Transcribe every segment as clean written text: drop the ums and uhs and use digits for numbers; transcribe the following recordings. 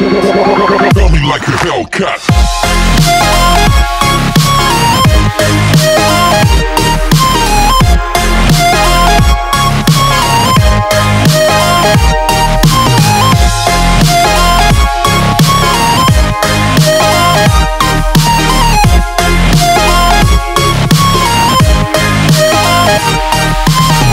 Tell me like a Hellcat. Like a Hellcat. Hellcat. Hellcat.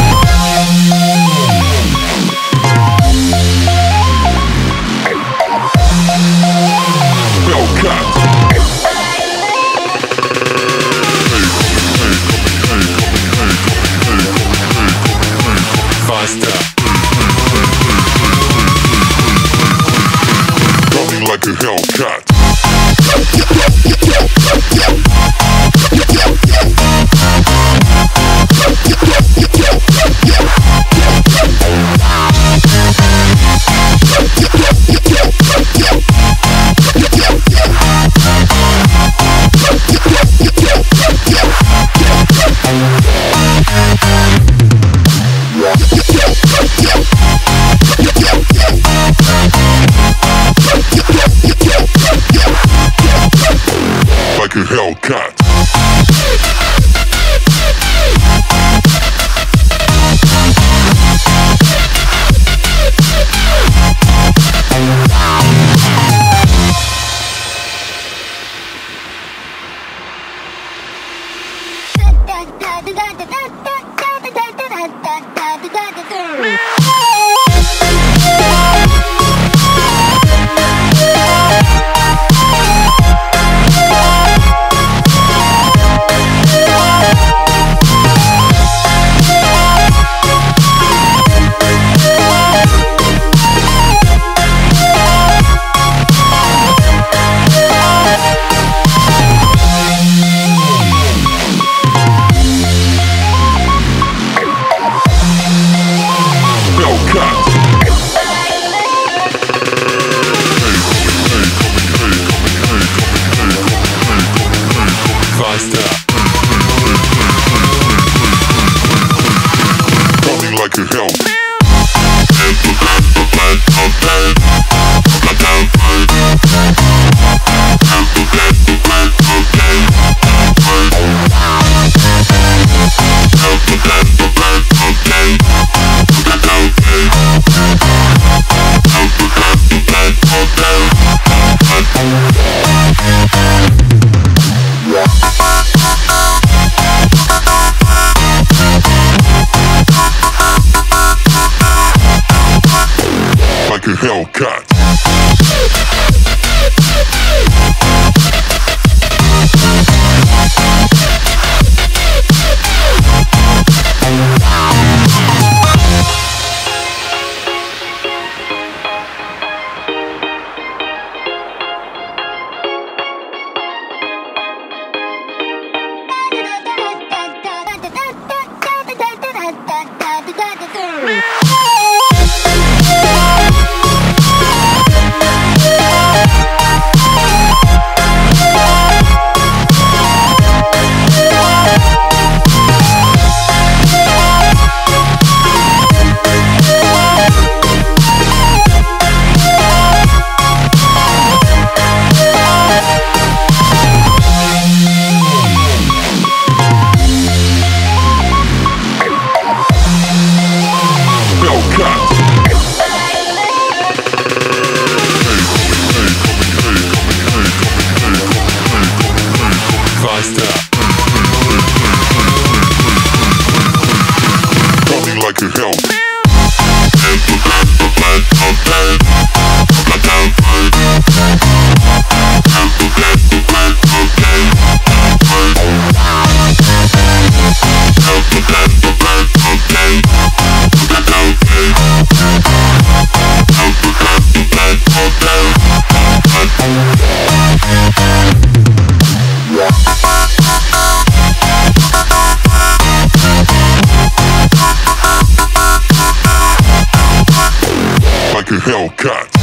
Hellcat.